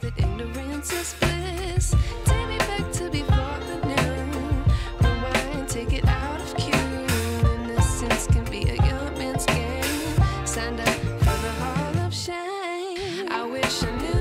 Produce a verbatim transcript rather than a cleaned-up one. that ignorance is bliss. Take me back to before the noon. Rewind, take it out of cue. Innocence can be a young man's game. Signed up for the Hall of Shame. I wish I knew.